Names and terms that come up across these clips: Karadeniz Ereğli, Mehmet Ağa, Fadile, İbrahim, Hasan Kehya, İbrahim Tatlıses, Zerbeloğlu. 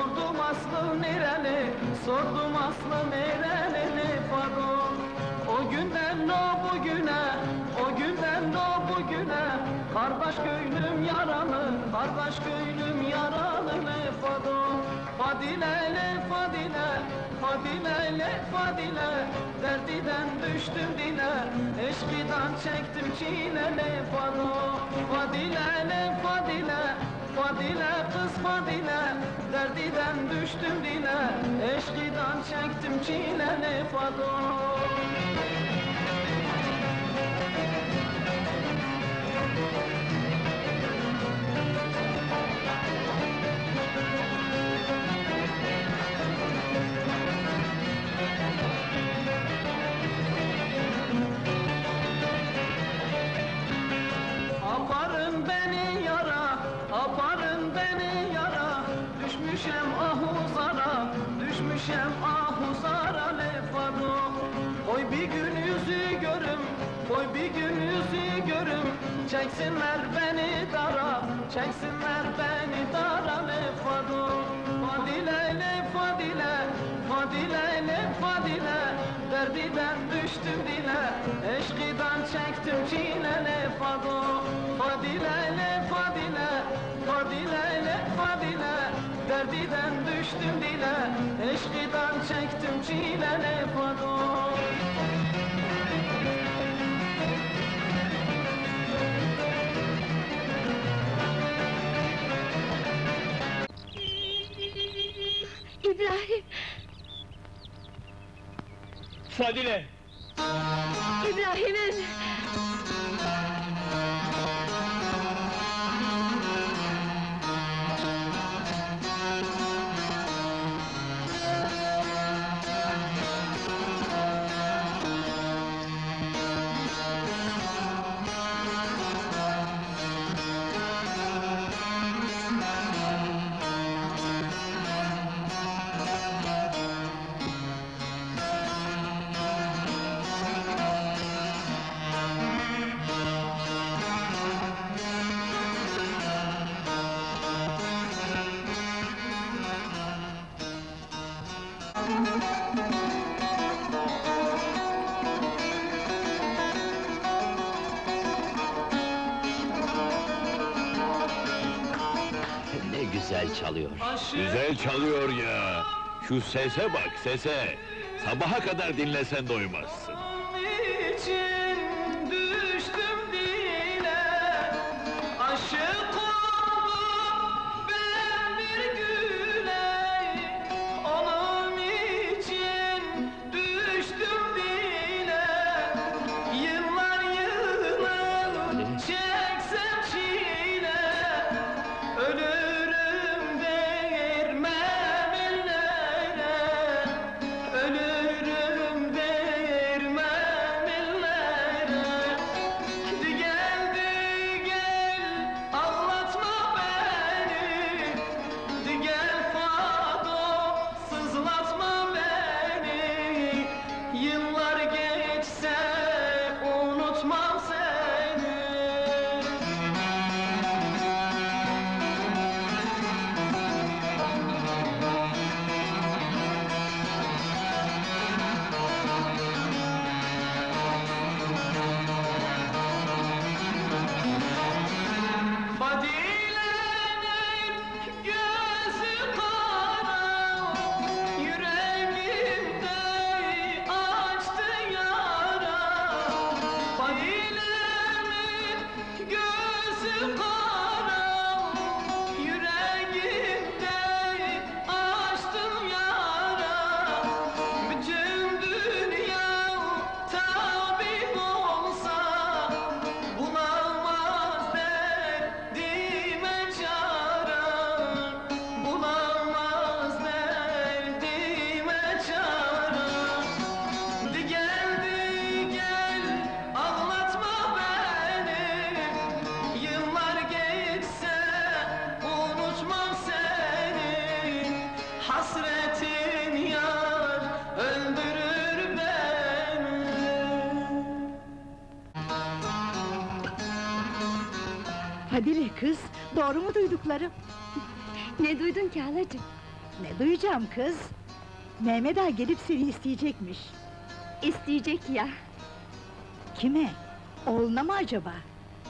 Sordum aslı nereli, sordum aslı nereli Fadıl. O günden o bugüne, o günden o bugüne, kardeş köylüm yaralı, kardeş köylüm yaralı Fadıl. Fadilele Fadile, Fadilele Fadile, derdiden düştüm dile, eşkidan çektim çilele Fadıl. Fadilele Fadile, Fadile kız Fadile, derdiden düştüm dile, eşkidan çektim çilene Fadıl. Aparın beni yara, aparın beni yara, düşmüşem ahuzara, düşmüşem ahuzara Fadıl. Oy bir gün yüzü görüm, oy bir gün yüzü görüm, çeksinler beni dara, çeksinler beni dara Fadıl. Fadile, Fadile, Fadile, Fadile, derdiden düştüm dile, eşkidan çektim çilene Fadıl. Fadile, Fadile, Fadile, Fadile, derdiden düştüm dile, eşkidan çektim çilene Fadıl. İbrahim! Fadile! İbrahim'im! Çalıyor. Güzel çalıyor ya! Şu sese bak, sese! Sabaha kadar dinlesen doymazsın. Fadile kız, doğru mu duyduklarım? Ne duydun ki halacığım? etme, duyacağım kız! Mehmet Ağa gelip seni isteyecekmiş. İsteyecek ya! Kime? Oğluna mı acaba?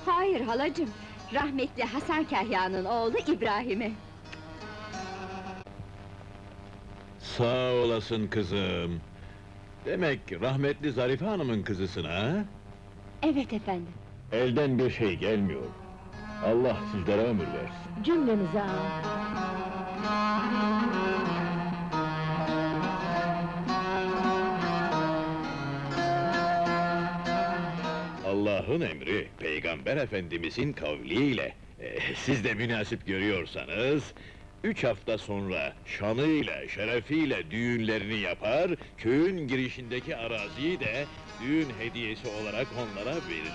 Hayır halacığım, rahmetli Hasan Kehya'nın oğlu İbrahim'e. Sağ olasın kızım! Demek rahmetli Zarife Hanım'ın kızısın ha? Evet efendim. Elden bir şey gelmiyor. Allah sizlere ömür versin. Cümlemize amin. Allah'ın emri, Peygamber Efendimiz'in kavliyle, siz de münasip görüyorsanız, 3 hafta sonra şanıyla, şerefiyle düğünlerini yapar, köyün girişindeki araziyi de düğün hediyesi olarak onlara verir.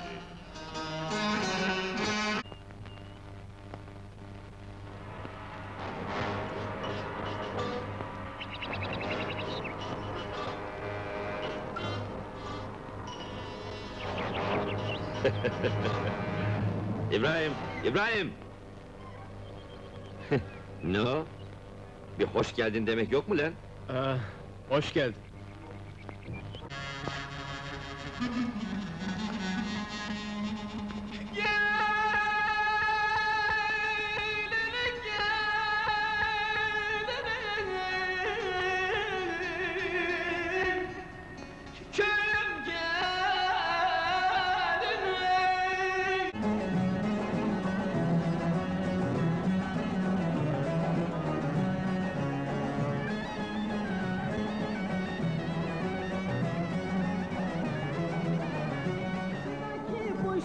İbrahim, İbrahim! Ne o? Bir hoş geldin demek yok mu lan? Hoş geldin.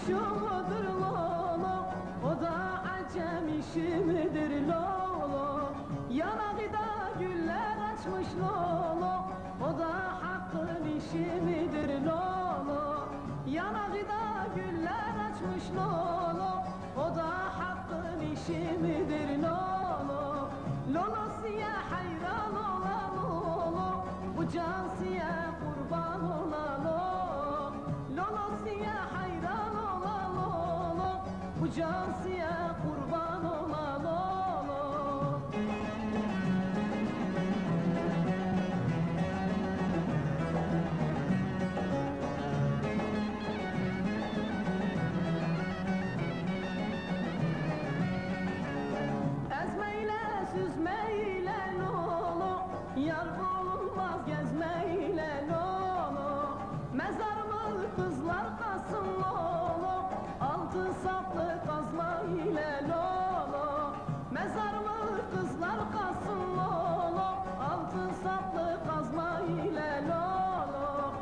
Şudur lolo, o da acemişimdir lolo. Yanağıda güller açmış lolo, o da hakkın işimidir lolo. Yanağıda güller açmış lolo, o da hakkın işimidir lolo. Lolo siye hayran olan lolo, bu can siye kurban olan lolo. Lolo siye hayran olan lolo, bu can siye kurban olan lolo. Ezmeyle süzmeyle lolo, yar bulunmaz gezmeyle lolo. Mezarımı kızlar kasın lolo, altın saplı kazma ile lolo. Mezarımı kızlar kasın lolo, altın saplı kazma ile lolo.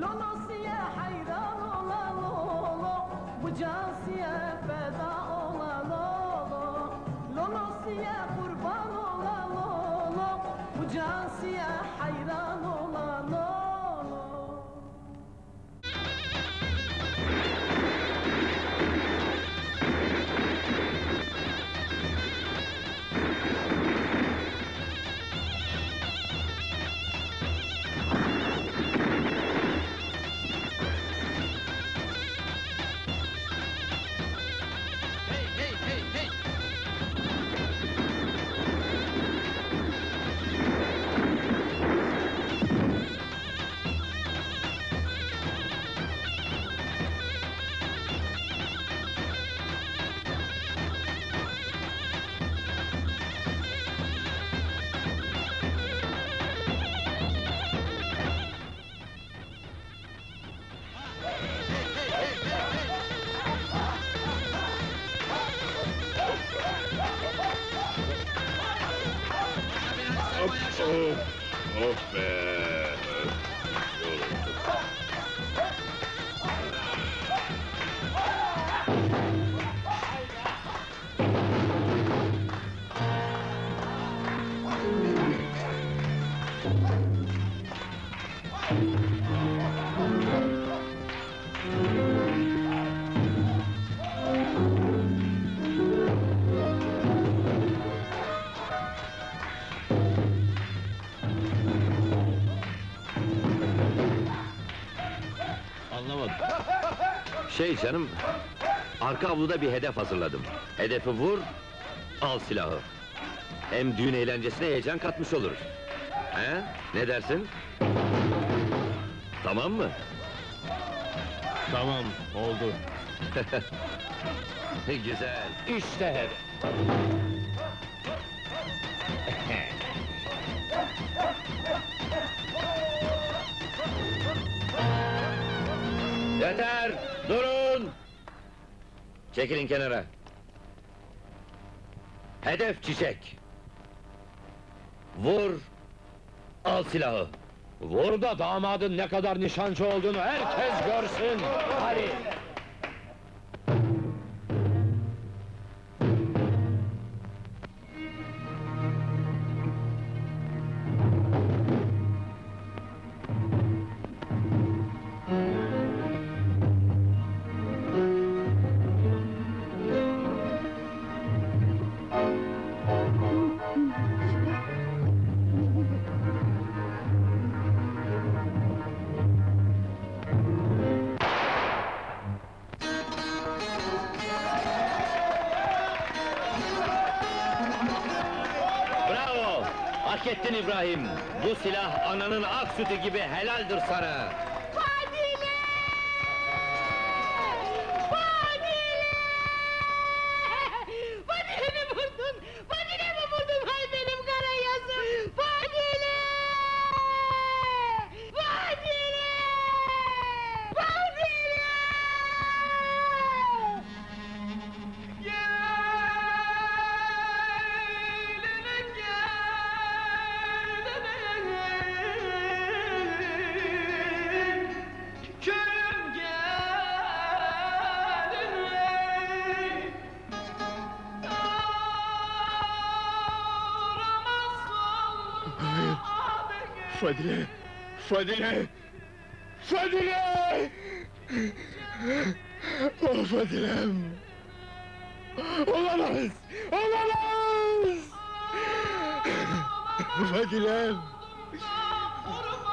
Lolo siye hayran olan lolo, bu can siye feda olan lolo. Lolo siye kurban olan lolo, bu can siye hayran olan lolo. Of be! Anlamadım. Şey canım, arka avluda bir hedef hazırladım. Hedefi vur, al silahı. Hem düğün eğlencesine heyecan katmış oluruz. He? Ne dersin? Tamam mı? Tamam, oldu. Güzel, işte hep. Yeter! Durun! Çekilin kenara. Hedef çiçek. Vur, al silahı. Vur da damadın ne kadar nişancı olduğunu herkes görsün. Hadi! İbrahim, bu silah ananın ak sütü gibi helaldir sana! Fadile! Fadile! Fadile'mi buldun! Fadile'mi buldun! Hay benim kara yazım! Fadile! Fadile! Fadile! Yeah! Fadile! Fadile! Fadile! Oh Fadile'm! Olamaz! Olamaz! Fadile'm!